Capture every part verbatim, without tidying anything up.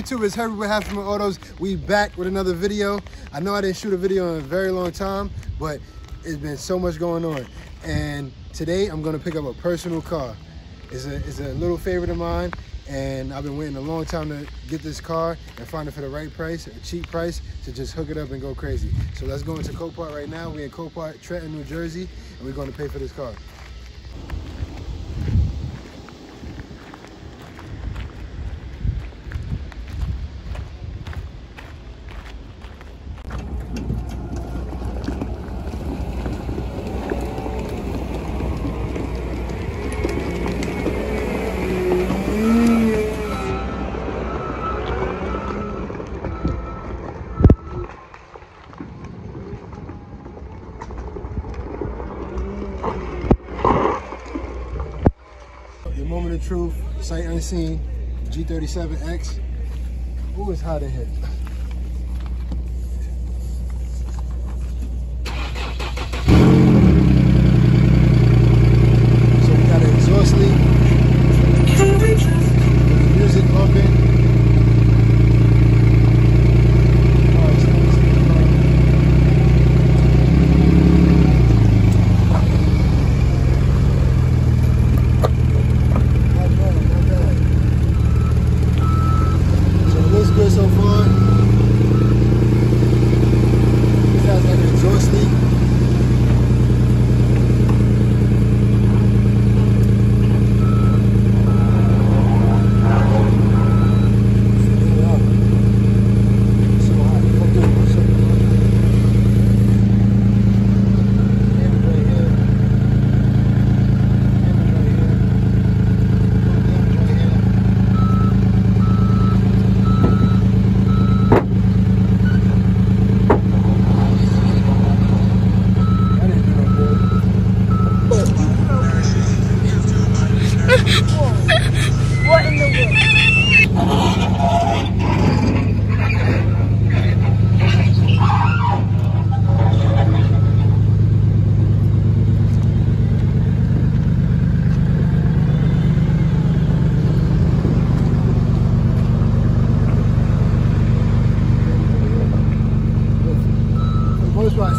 YouTube, it's Herbie with Half of My Autos. We back with another video. I know I didn't shoot a video in a very long time, but it's been so much going on. And today I'm gonna pick up a personal car. It's a, it's a little favorite of mine, and I've been waiting a long time to get this car and find it for the right price, a cheap price, to just hook it up and go crazy. So let's go into Copart right now. We're in Copart, Trenton, New Jersey, and we're gonna pay for this car. Truth, sight unseen, G thirty-seven X. Ooh, it's hot in here. So we got an exhaust leak, music bumping.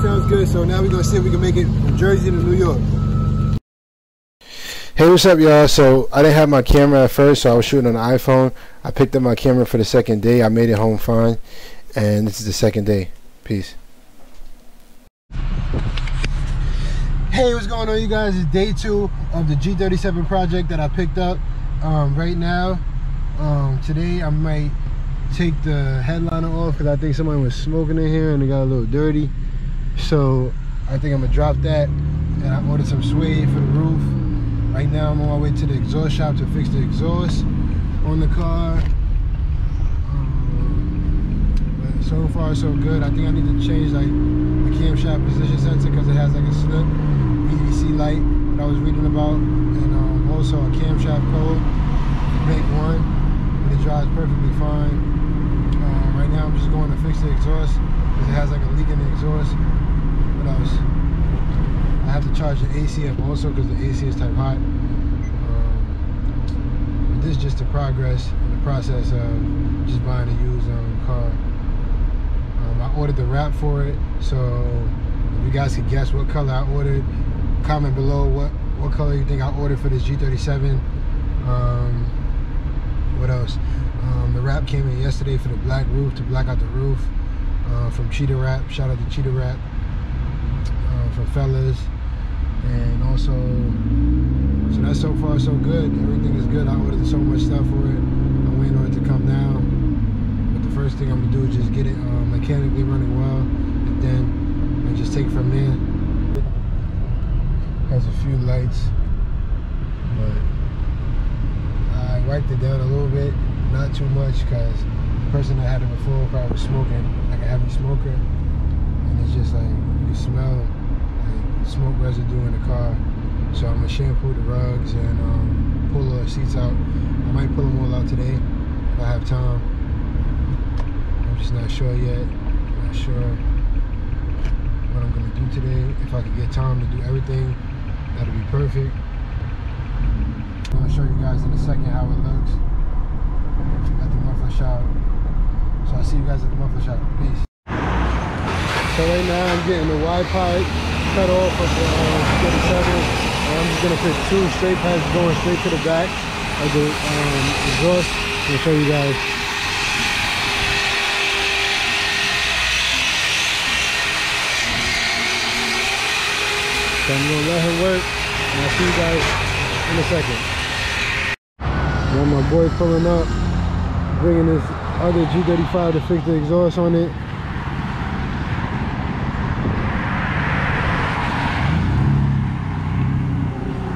Sounds good. So now we're gonna see if we can make it from Jersey to New York. Hey, what's up, y'all? So I didn't have my camera at first, so I was shooting on the iPhone. I picked up my camera for the second day. I made it home fine, and this is the second day. Peace. Hey, what's going on, you guys? It's day two of the G thirty-seven project that I picked up um, right now. Um, today I might take the headliner off because I think somebody was smoking in here and it got a little dirty. So I think I'm gonna drop that, and I ordered some suede for the roof. Right now I'm on my way to the exhaust shop to fix the exhaust on the car. Um, but so far so good. I think I need to change like the camshaft position sensor because it has like a slip E D C light that I was reading about, and um, also a camshaft code, make one, but it drives perfectly fine. Um, right now I'm just going to fix the exhaust because it has like a leak in the exhaust. What else? I have to charge the A C up also because the A C is type hot. Um, this is just the progress and the process of just buying a used um, car. Um, I ordered the wrap for it, so if you guys could guess what color I ordered, comment below what, what color you think I ordered for this G thirty-seven. Um, what else? Um, the wrap came in yesterday for the black roof, to black out the roof, uh, from Cheetah Wrap. Shout out to Cheetah Wrap. For fellas. And also, so that's so far so good. Everything is good. I ordered so much stuff for it. I'm waiting on it to come down, but the first thing I'm gonna do is just get it uh, mechanically running well, and then and just take it from there. It has a few lights, but I wiped it down a little bit, not too much, because the person that had it before probably was smoking like a heavy smoker, and it's just like you can smell smoke residue in the car. So I'm gonna shampoo the rugs and um, pull the seats out. I might pull them all out today if I have time. I'm just not sure yet. Not sure what I'm gonna do today. If I could get time to do everything, that'll be perfect. I'm gonna show you guys in a second how it looks. I think my monthly shop. So I'll see you guys at the monthly shop. Peace. So right now I'm getting the wide pipe cut off of the G thirty-seven, and I'm just gonna fit two straight pipes going straight to the back of the um, exhaust. I'll show you guys. So I'm gonna let him work, and I'll see you guys in a second. Got my boy pulling up, bringing this other G thirty-five to fix the exhaust on it.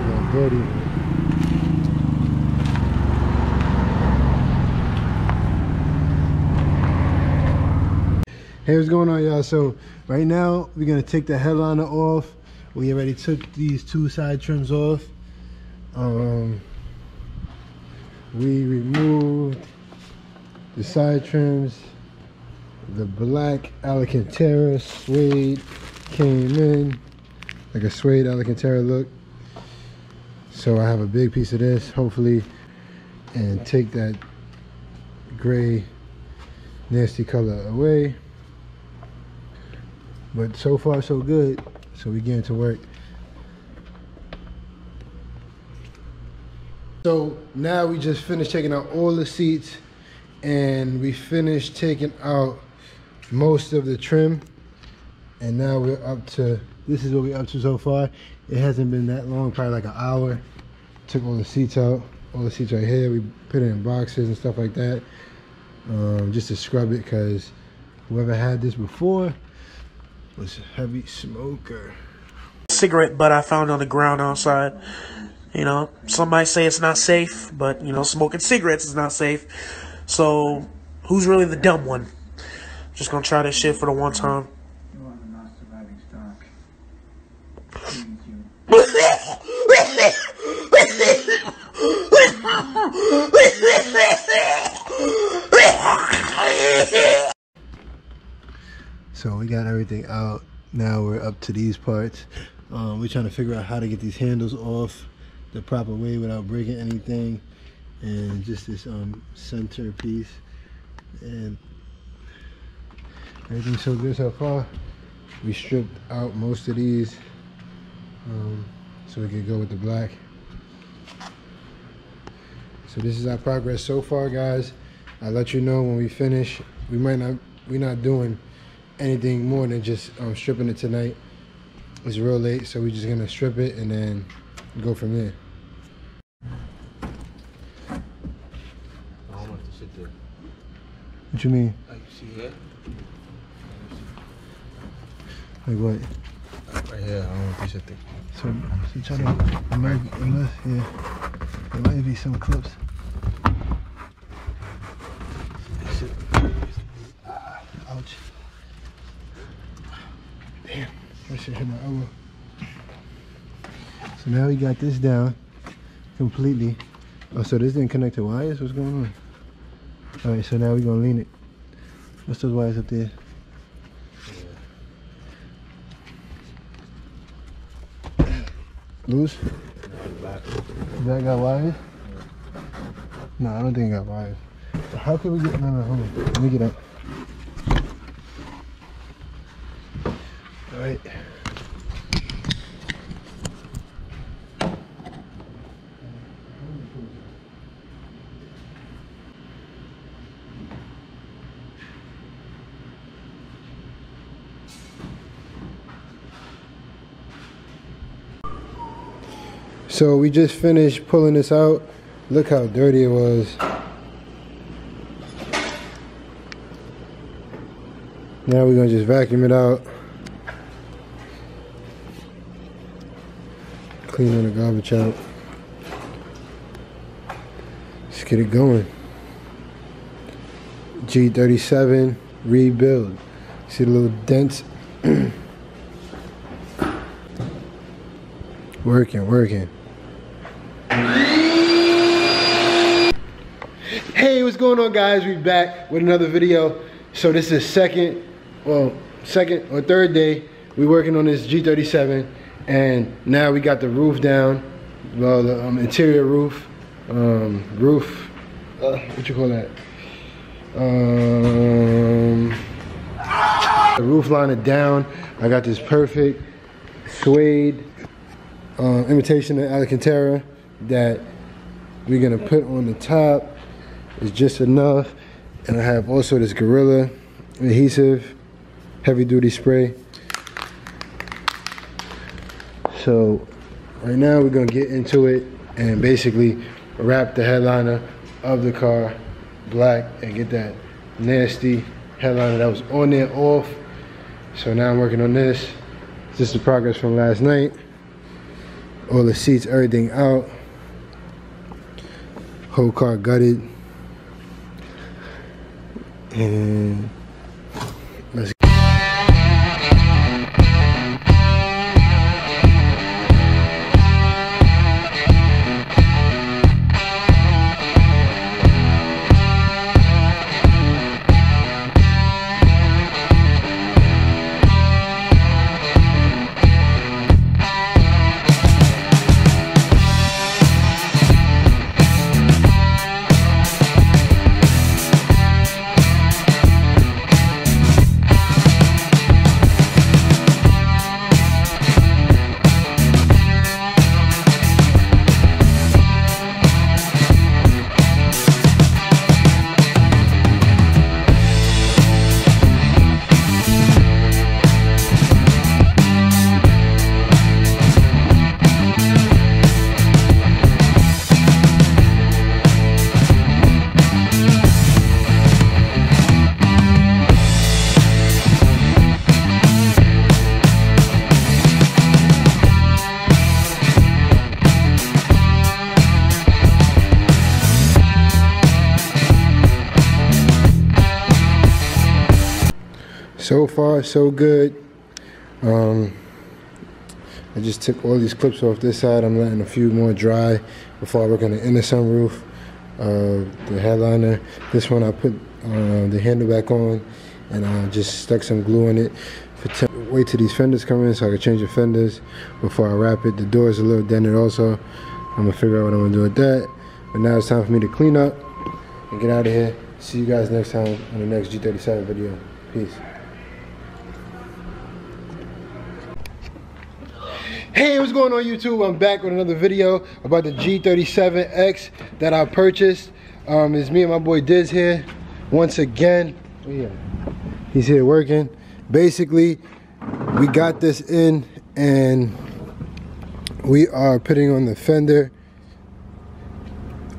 Oh, buddy. Hey, what's going on, y'all? So right now we're gonna take the headliner off. We already took these two side trims off. Um, we removed the side trims. The black Alcantara suede came in, like a suede Alcantara look. So I have a big piece of this, hopefully, and take that gray nasty color away. But so far so good, so we getting to work. So now we just finished taking out all the seats, and we finished taking out most of the trim, and now we're up to, this is what we're up to so far. It hasn't been that long, probably like an hour. Took all the seats out, all the seats right here. We put it in boxes and stuff like that, um, just to scrub it, because whoever had this before was a heavy smoker. Cigarette butt I found on the ground outside. You know, some might say it's not safe, but you know, smoking cigarettes is not safe. So who's really the dumb one? Just gonna try this shit for the one time. You are the not surviving stock. So we got everything out. Now we're up to these parts. Um, we're trying to figure out how to get these handles off the proper way without breaking anything. And just this um, center piece. And everything's so good so far. We stripped out most of these um, so we can go with the black. So this is our progress so far, guys. I'll let you know when we finish. We might not, we're not doing anything more than just um, stripping it tonight. It's real late, so we're just gonna strip it and then go from there. I don't want to sit there. What you mean? Like, see here? Like what? Right here, I don't want to sit there. So, so try to, it might, it must, yeah, there might be some clips. Ouch. Damn, that shit hit my elbow. So now we got this down completely. Oh, so this didn't connect to wires? What's going on? All right, so now we're gonna lean it. What's those wires up there? Loose? That got wires? No, I don't think it got wires. So how can we get, no, no, hold on. Let me get up. Alright. So we just finished pulling this out. Look how dirty it was. Now we're gonna just vacuum it out. Cleaning the garbage out. Let's get it going. G thirty-seven rebuild. See the little dents? Working, working. Hey, what's going on, guys? We back with another video. So this is second, well, second or third day. We're working on this G thirty-seven. And now we got the roof down, well, the um, interior roof, um, roof, uh, what you call that? Um, the roof line it down. I got this perfect suede uh, imitation of Alcantara that we're gonna put on the top. It's just enough. And I have also this Gorilla adhesive, heavy duty spray. So right now we're gonna get into it and basically wrap the headliner of the car black and get that nasty headliner that was on there off. So now I'm working on this. This is the progress from last night. All the seats, everything out. Whole car gutted. And let's go. So far, so good. Um, I just took all these clips off this side. I'm letting a few more dry before I work on the inner sunroof, uh, the headliner. This one I put uh, the handle back on, and I just stuck some glue in it. For wait till these fenders come in so I can change the fenders before I wrap it. The door is a little dented also. I'm gonna figure out what I'm gonna do with that. But now it's time for me to clean up and get out of here. See you guys next time on the next G thirty-seven video. Peace. Hey, what's going on YouTube? I'm back with another video about the G thirty-seven X that I purchased. Um, it's me and my boy Diz here once again. Yeah. He's here working. Basically, we got this in and we are putting on the fender.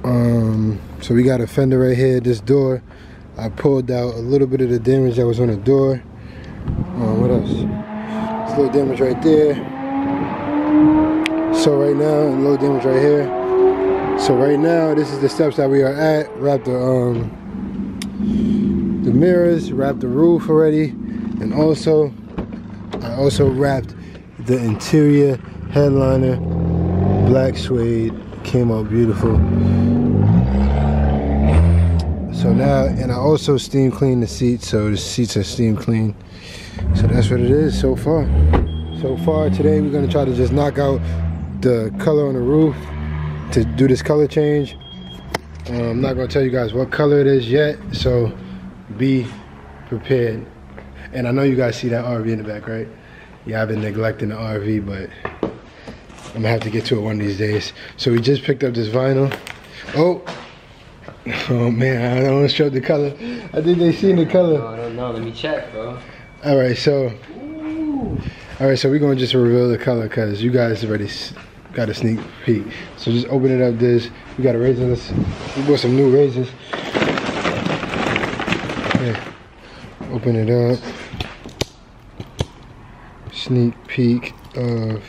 Um, so we got a fender right here, this door. I pulled out a little bit of the damage that was on the door. Um, what else? There's a little damage right there. So right now, low damage right here. So right now, this is the steps that we are at. Wrap the um, the mirrors, wrap the roof already, and also I also wrapped the interior headliner, black suede, came out beautiful. So now, and I also steam cleaned the seats, so the seats are steam cleaned. So that's what it is so far. So far today, we're gonna try to just knock out the color on the roof to do this color change. um, I'm not gonna tell you guys what color it is yet, so be prepared. And I know you guys see that R V in the back, right? Yeah, I've been neglecting the R V, but I'm gonna have to get to it one of these days. So we just picked up this vinyl. Oh, oh man, I don't want to show the color. I think they seen the color. No, I don't know. Let me check, bro. All right, so. Ooh. All right, so we're gonna just reveal the color because you guys already got a sneak peek. So just open it up, this. We got a razor, let's, we bought some new razors. Okay. Open it up. Sneak peek of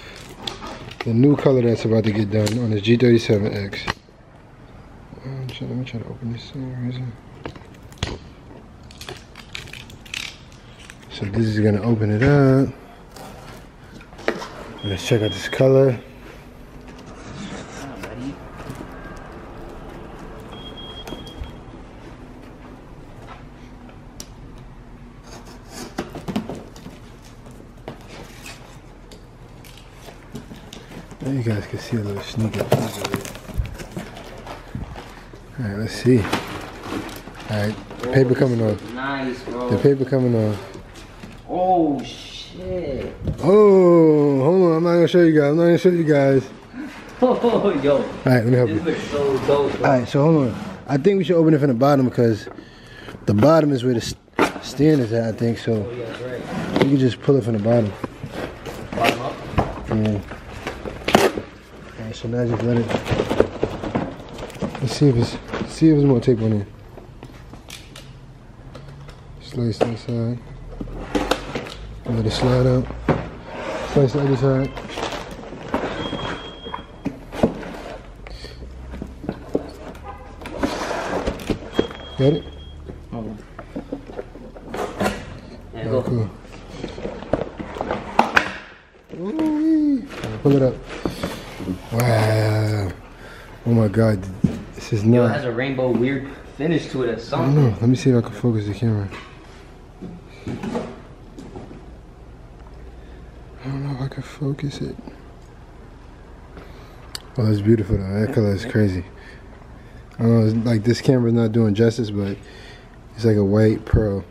the new color that's about to get done on this G thirty-seven X. I'm trying, let me try to open this thing. So this is gonna open it up. Let's check out this color. Now you guys can see a little sneaky. Alright, let's see. Alright, paper coming off. Nice, bro. The paper coming off. Oh, shit. Oh, hold on. I'm not going to show you guys. I'm not going to show you guys. Oh, yo. Alright, let me help this you. This looks so dope, bro. Alright, so hold on. I think we should open it from the bottom because the bottom is where the stand is at, I think. So oh, yeah, right. You can just pull it from the bottom. Bottom up? Yeah. Alright, so now just let it. Let's see if it's, let's see if there's more tape on here. Slice that side. Let it slide out. Slice the other side. Got it? Oh. There you go. Cool. Ooh, pull it up. Wow. Oh my God. This is nuts. It has a rainbow weird finish to it or something. I don't know. Let me see if I can focus the camera. I don't know if I can focus it. Oh, that's beautiful though. That color is crazy. I don't know, it's like this camera's not doing justice, but it's like a white pearl.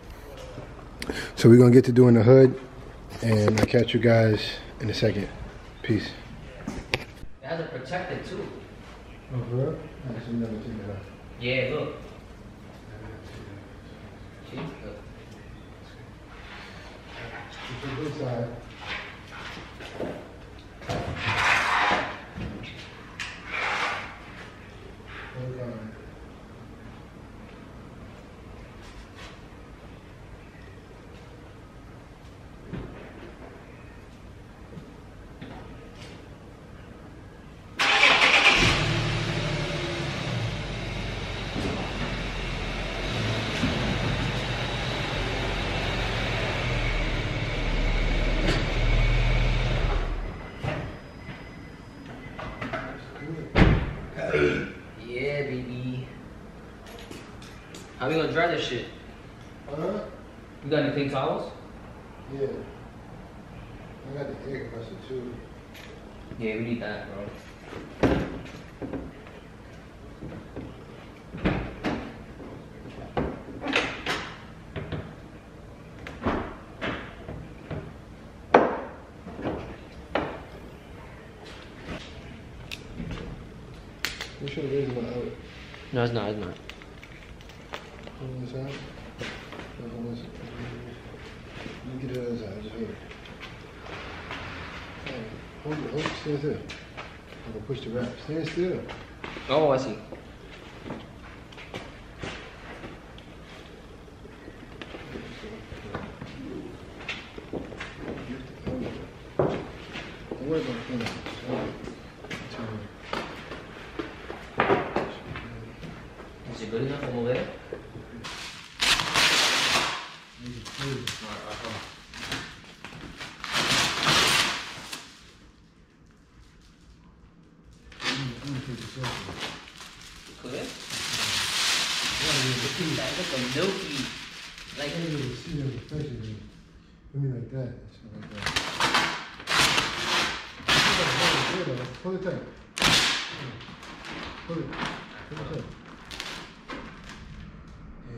So we're gonna get to doing the hood, and I'll catch you guys in a second. Peace. It has a protector too. Oh, bro? I actually never seen that. Yeah, look. Jeez, look. It's a good side. How we gonna dry this shit? Uh-huh. You got any clean towels? Yeah. I got the air compressor too. Yeah, we need that, bro. Make sure it is not out. No, it's not, it's not. On the other side. You get it on the other side, just hold it. Hey, hold it, hold it, stand still. I'm gonna push the wrap. Stand still. Oh, I see. Don't worry about the thing. Is it good enough over there? Like that, something like that. Pull it tight. Pull it. Pull it tight. Damn,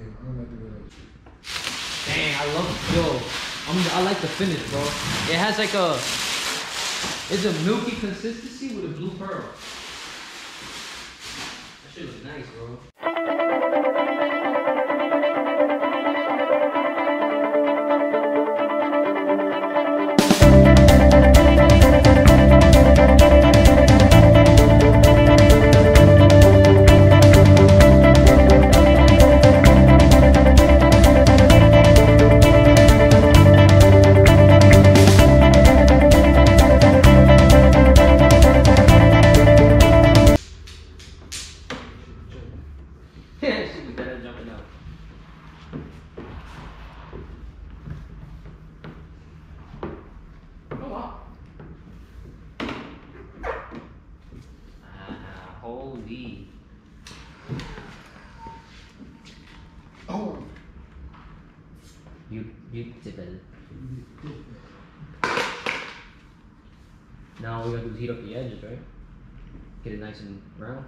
I don't like the way that is. Dang, I love yo. I'm, I like the finish, bro. It has like a, it's a milky consistency with a blue pearl. That shit looks nice, bro. Now all we gotta do is heat up the edges, right? Get it nice and round.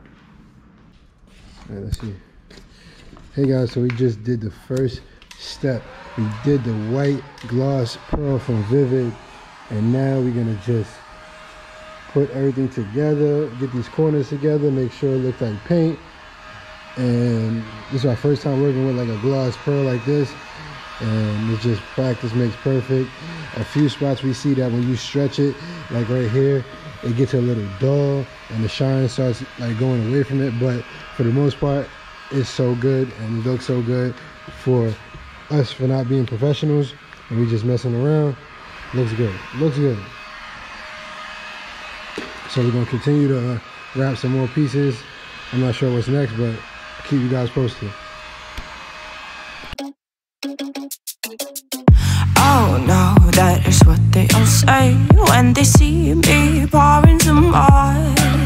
Alright, let's see. Hey guys, so we just did the first step. We did the white gloss pearl from Vivid, and now we're gonna just put everything together, get these corners together, make sure it looks like paint. And this is our first time working with like a gloss pearl like this, and it's just practice makes perfect. A few spots we see that when you stretch it, like right here, it gets a little dull and the shine starts like going away from it, but for the most part it's so good and it looks so good for us for not being professionals and we just messing around. Looks good, looks good. So we're gonna continue to uh, wrap some more pieces. I'm not sure what's next, but I'll keep you guys posted. Oh no, that is what they all say when they see me pouring some more.